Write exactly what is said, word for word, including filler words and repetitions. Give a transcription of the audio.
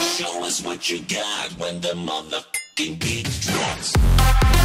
Show us what you got when the motherfucking beat drops.